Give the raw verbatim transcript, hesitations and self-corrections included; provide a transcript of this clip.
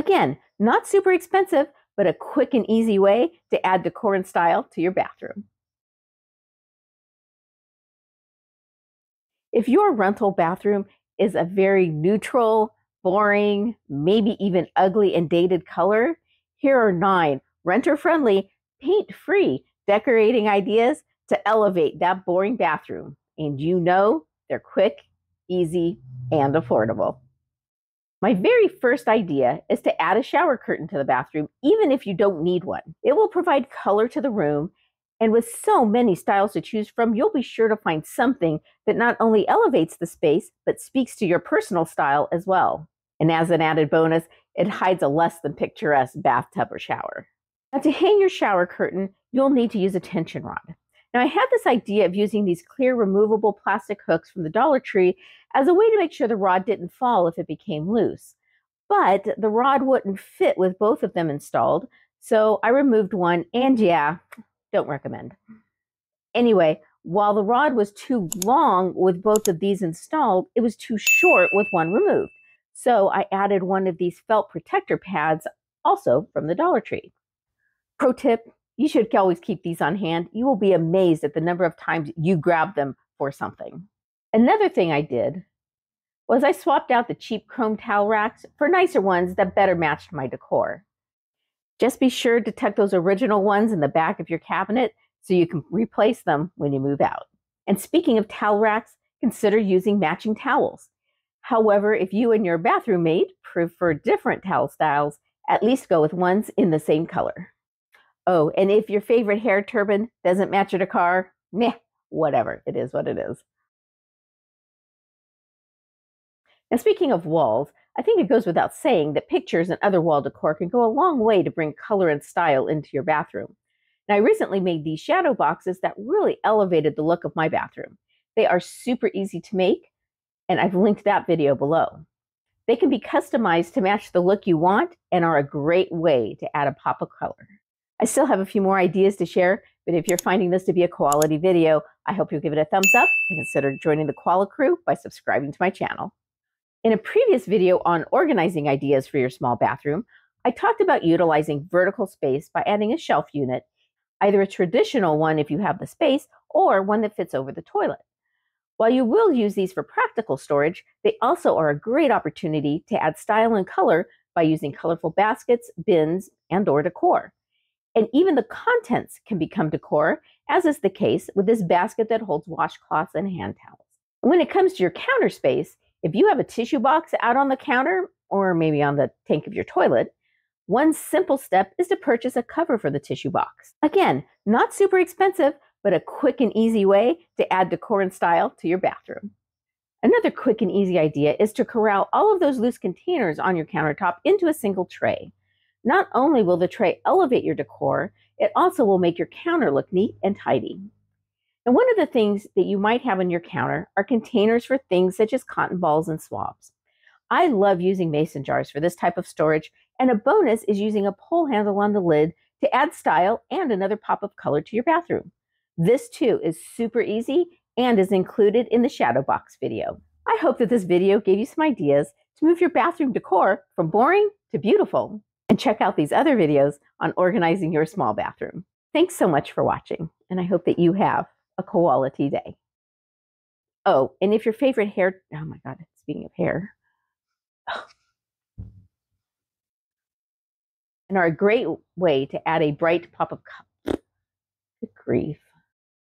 Again, not super expensive, but a quick and easy way to add decor and style to your bathroom. If your rental bathroom is a very neutral, boring, maybe even ugly and dated color, here are nine renter-friendly, paint-free decorating ideas to elevate that boring bathroom. And you know, they're quick, easy, and affordable. My very first idea is to add a shower curtain to the bathroom, even if you don't need one. It will provide color to the room, and with so many styles to choose from, you'll be sure to find something that not only elevates the space, but speaks to your personal style as well. And as an added bonus, it hides a less than picturesque bathtub or shower. Now, to hang your shower curtain, you'll need to use a tension rod. Now, I had this idea of using these clear removable plastic hooks from the Dollar Tree as a way to make sure the rod didn't fall if it became loose. But the rod wouldn't fit with both of them installed, so I removed one, and yeah, don't recommend. Anyway, while the rod was too long with both of these installed, it was too short with one removed. So I added one of these felt protector pads, also from the Dollar Tree. Pro tip, you should always keep these on hand. You will be amazed at the number of times you grab them for something. Another thing I did was I swapped out the cheap chrome towel racks for nicer ones that better matched my decor. Just be sure to tuck those original ones in the back of your cabinet so you can replace them when you move out. And speaking of towel racks, consider using matching towels. However, if you and your bathroom mate prefer different towel styles, at least go with ones in the same color. Oh, and if your favorite hair turban doesn't match your decor, meh, whatever, it is what it is. Now, speaking of walls, I think it goes without saying that pictures and other wall decor can go a long way to bring color and style into your bathroom. Now, I recently made these shadow boxes that really elevated the look of my bathroom. They are super easy to make, and I've linked that video below. They can be customized to match the look you want and are a great way to add a pop of color. I still have a few more ideas to share, but if you're finding this to be a Koalaty video, I hope you'll give it a thumbs up and consider joining the Koala Crew by subscribing to my channel. In a previous video on organizing ideas for your small bathroom, I talked about utilizing vertical space by adding a shelf unit, either a traditional one if you have the space, or one that fits over the toilet. While you will use these for practical storage, they also are a great opportunity to add style and color by using colorful baskets, bins, and/or decor. And even the contents can become decor, as is the case with this basket that holds washcloths and hand towels. And when it comes to your counter space, if you have a tissue box out on the counter, or maybe on the tank of your toilet, one simple step is to purchase a cover for the tissue box. Again, not super expensive, but a quick and easy way to add decor and style to your bathroom. Another quick and easy idea is to corral all of those loose containers on your countertop into a single tray. Not only will the tray elevate your decor, it also will make your counter look neat and tidy. And one of the things that you might have on your counter are containers for things such as cotton balls and swabs. I love using mason jars for this type of storage, and a bonus is using a pull handle on the lid to add style and another pop of color to your bathroom. This too is super easy and is included in the shadow box video. I hope that this video gave you some ideas to move your bathroom decor from boring to beautiful. And check out these other videos on organizing your small bathroom. Thanks so much for watching, and I hope that you have a Koalaty day. Oh, and if your favorite hair, oh my God, speaking of hair, oh. And are a great way to add a bright pop of color. Good grief.